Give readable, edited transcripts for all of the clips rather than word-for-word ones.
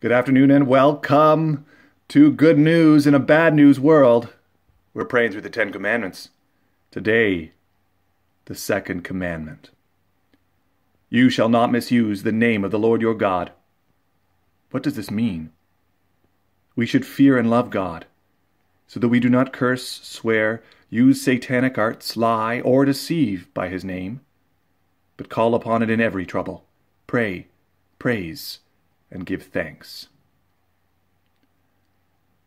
Good afternoon and welcome to Good News in a Bad News World. We're praying through the Ten Commandments. Today, the second commandment. You shall not misuse the name of the Lord your God. What does this mean? We should fear and love God, so that we do not curse, swear, use satanic arts, lie, or deceive by his name, but call upon it in every trouble, pray, praise, and give thanks.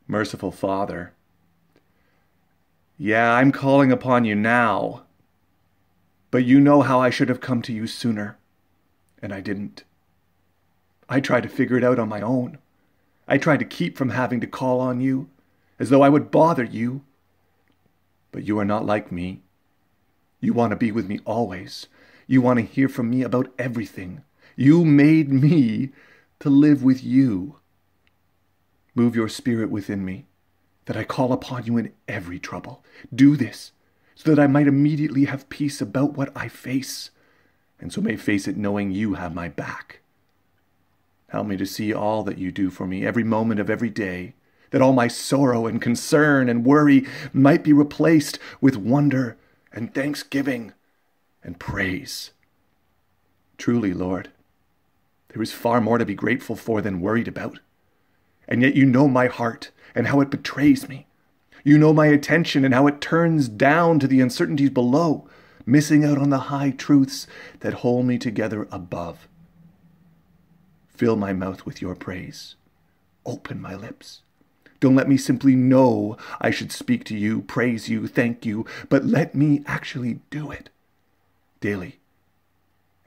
Merciful Father, yeah, I'm calling upon you now, but you know how I should have come to you sooner, and I didn't. I tried to figure it out on my own. I tried to keep from having to call on you, as though I would bother you. But you are not like me. You want to be with me always. You want to hear from me about everything. You made me to live with you. Move your spirit within me, that I call upon you in every trouble. Do this, so that I might immediately have peace about what I face, and so may face it knowing you have my back. Help me to see all that you do for me every moment of every day, that all my sorrow and concern and worry might be replaced with wonder and thanksgiving and praise. Truly, Lord, there is far more to be grateful for than worried about. And yet you know my heart and how it betrays me. You know my attention and how it turns down to the uncertainties below, missing out on the high truths that hold me together above. Fill my mouth with your praise. Open my lips. Don't let me simply know I should speak to you, praise you, thank you, but let me actually do it daily.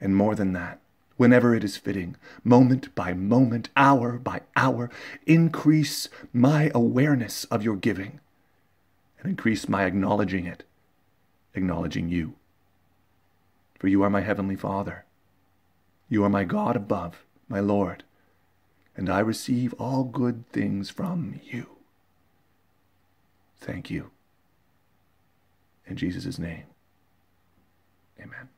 And more than that, whenever it is fitting, moment by moment, hour by hour, increase my awareness of your giving and increase my acknowledging it, acknowledging you. For you are my Heavenly Father. You are my God above, my Lord, and I receive all good things from you. Thank you. In Jesus' name, amen.